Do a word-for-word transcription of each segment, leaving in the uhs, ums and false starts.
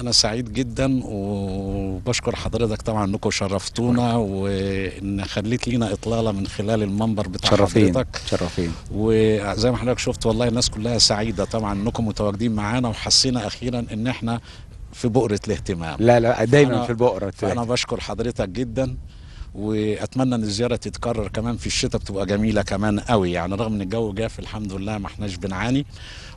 أنا سعيد جدا وبشكر حضرتك طبعا إنكم شرفتونا وإن خليت لينا إطلالة من خلال المنبر بتاع شرفين. حضرتك شرفين. وزي ما حضرتك شفت والله الناس كلها سعيدة طبعا إنكم متواجدين معانا وحسينا أخيرا إن إحنا في بؤرة الاهتمام. لا لا دايما في البؤرة. أنا بشكر حضرتك جدا واتمنى ان الزياره تتكرر كمان في الشتاء، بتبقى جميله كمان قوي يعني، رغم ان الجو جاف الحمد لله ما احناش بنعاني،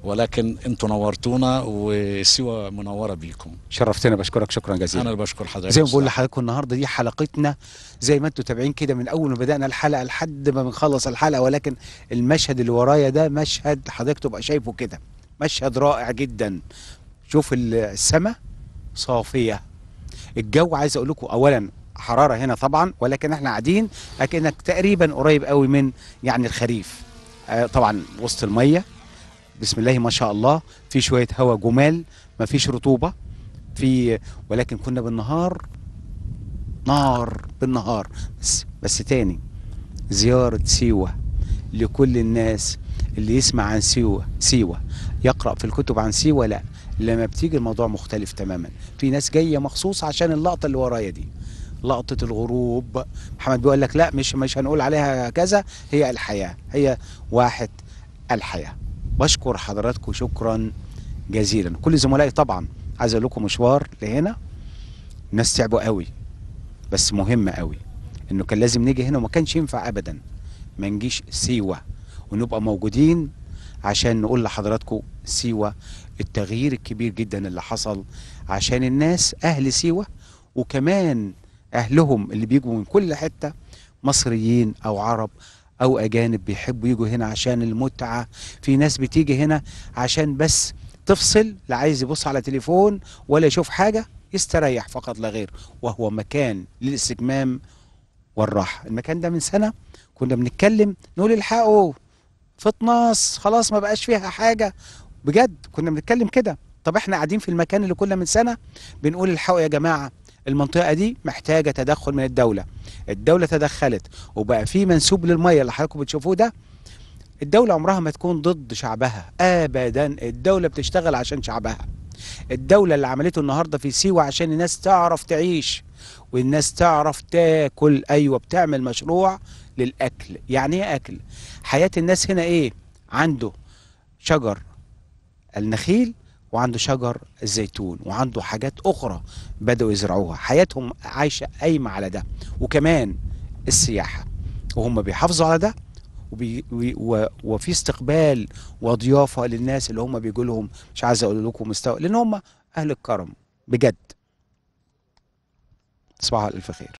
ولكن انتوا نورتونا وسيوه منوره بيكم. شرفتنا، بشكرك شكرا جزيلا. انا اللي بشكر حضرتك. زي ما بقول لحضراتكم النهارده دي حلقتنا زي ما انتوا تابعين كده من اول ما بدانا الحلقه لحد ما بنخلص الحلقه، ولكن المشهد اللي ورايا ده مشهد حضرتك تبقى شايفه كده، مشهد رائع جدا. شوف السماء صافيه، الجو عايز اقول لكم اولا حراره هنا طبعا، ولكن احنا قاعدين اكنك تقريبا قريب قوي من يعني الخريف. اه طبعا وسط الميه، بسم الله ما شاء الله، في شويه هواء جمال، ما فيش رطوبه في، ولكن كنا بالنهار نار بالنهار. بس بس تاني زياره سيوه لكل الناس اللي يسمع عن سيوه، سيوه يقرأ في الكتب عن سيوه، لا لما بتيجي الموضوع مختلف تماما. في ناس جايه مخصوص عشان اللقطه اللي ورايا دي، لقطة الغروب. محمد بيقول لك لا مش مش هنقول عليها كذا، هي الحياة، هي واحد الحياة. بشكر حضراتكم شكرا جزيلا، كل زملائي طبعا. عايز اقول لكم مشوار لهنا ناس تعبوا قوي، بس مهمة قوي انه كان لازم نيجي هنا، وما كانش ينفع ابدا ما نجيش سيوة ونبقى موجودين عشان نقول لحضراتكم سيوة التغيير الكبير جدا اللي حصل عشان الناس اهل سيوة، وكمان أهلهم اللي بيجوا من كل حتة، مصريين أو عرب أو أجانب، بيحبوا يجوا هنا عشان المتعة. في ناس بتيجي هنا عشان بس تفصل، لا عايز يبص على تليفون ولا يشوف حاجة، يستريح فقط لا غير، وهو مكان للاستجمام والراحة. المكان ده من سنة كنا بنتكلم نقول الحقوا فطناس خلاص ما بقاش فيها حاجة، بجد كنا بنتكلم كده. طب احنا قاعدين في المكان اللي كنا من سنة بنقول الحقوا يا جماعة، المنطقة دي محتاجة تدخل من الدولة. الدولة تدخلت وبقى في منسوب للمية اللي حضراتكم بتشوفوه ده. الدولة عمرها ما تكون ضد شعبها أبدا، الدولة بتشتغل عشان شعبها. الدولة اللي عملته النهاردة في سيوة عشان الناس تعرف تعيش والناس تعرف تاكل، أيوة بتعمل مشروع للأكل. يعني إيه أكل؟ حياة الناس هنا إيه؟ عنده شجر النخيل وعنده شجر الزيتون وعنده حاجات أخرى بدأوا يزرعوها، حياتهم عايشة قايمة على ده، وكمان السياحة، وهم بيحافظوا على ده وبي و وفي استقبال وضيافة للناس اللي هم بيجوا لهم. مش عايز أقول لكم مستوى، لأن هم أهل الكرم بجد. تصبحوا على ألف خير.